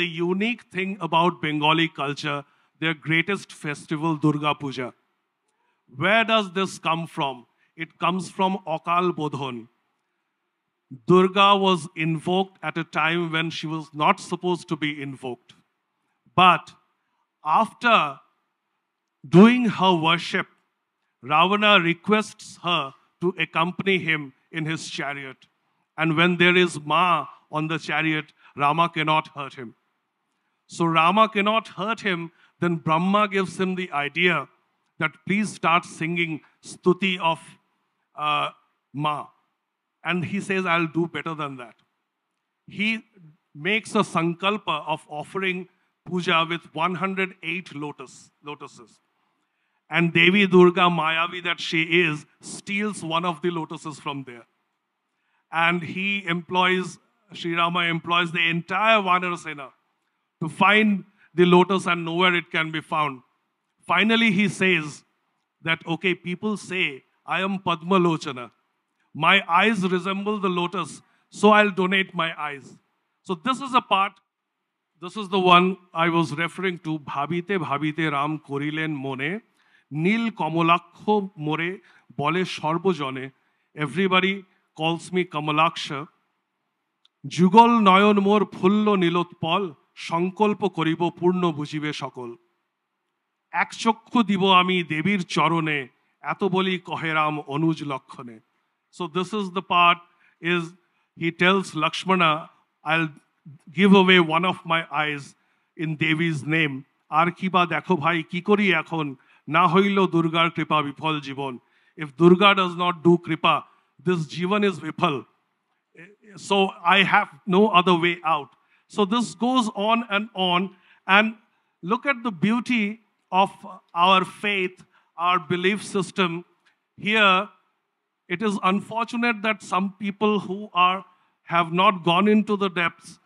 the unique thing about Bengali culture, their greatest festival, Durga Puja. Where does this come from? It comes from Akal Bodhon. Durga was invoked at a time when she was not supposed to be invoked. But after doing her worship, Ravana requests her to accompany him in his chariot. And when there is Ma on the chariot, Rama cannot hurt him. So Rama cannot hurt him, then Brahma gives him the idea that please start singing stuti of Ma. And he says, I'll do better than that. He makes a sankalpa of offering puja with 108 lotuses. And Devi Durga, Mayavi that she is, steals one of the lotuses from there. And he employs, Sri Rama employs the entire Vanara Sena to find the lotus, and nowhere it can be found. Finally, he says that, okay, people say, I am Padma Lochana. My eyes resemble the lotus, so I'll donate my eyes. So this is a part, this is the one I was referring to, Bhabite Bhabite Ram Korilen Mone, Nil Kamalakho More Bole Sharbojone. Everybody calls me Kamalaksha. Jugal Nayon Mor Phullo Nilotpal, Sankalpo Koribo Purno Bhujibe Sakol. Ek Chokkho Dibo Ami Debir Charone, Eto Boli Kohe Ram Anuj Lakkhone. So this is the part, is he tells Lakshmana, I'll give away one of my eyes in Devi's name. Arkiba dekho bhai ki kori ekhon na hoilo Durgar kripa vipal jibon. If Durga does not do kripa, this jivan is vipal. So I have no other way out. So this goes on. And look at the beauty of our faith, our belief system here. It is unfortunate that some people who have not gone into the depths,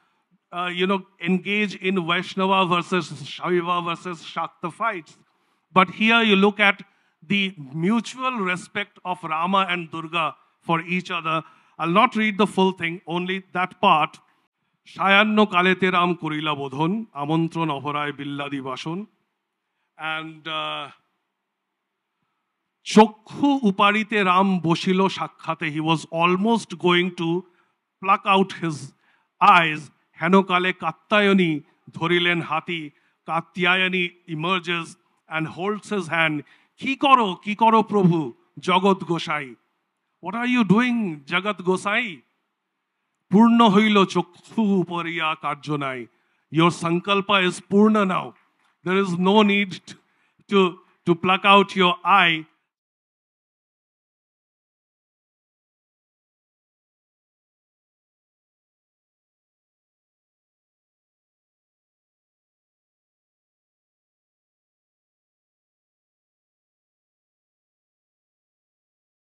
engage in Vaishnava versus Shaiva versus Shakta fights. But here you look at the mutual respect of Rama and Durga for each other. I'll not read the full thing, only that part. Shayanno kalete Ram korila bodhon, amantron aharay billadi bashon. And Chokkhu uparite Ram boshilo shakhate. He was almost going to pluck out his eyes. Henokale Katayani dhorilen hati. Katayani emerges and holds his hand. Kikoro Prabhu Jagat Gosai. What are you doing, Jagat Gosai? Purna hoilo chokkhu upariya karjonai. Your sankalpa is purna now. There is no need to pluck out your eye.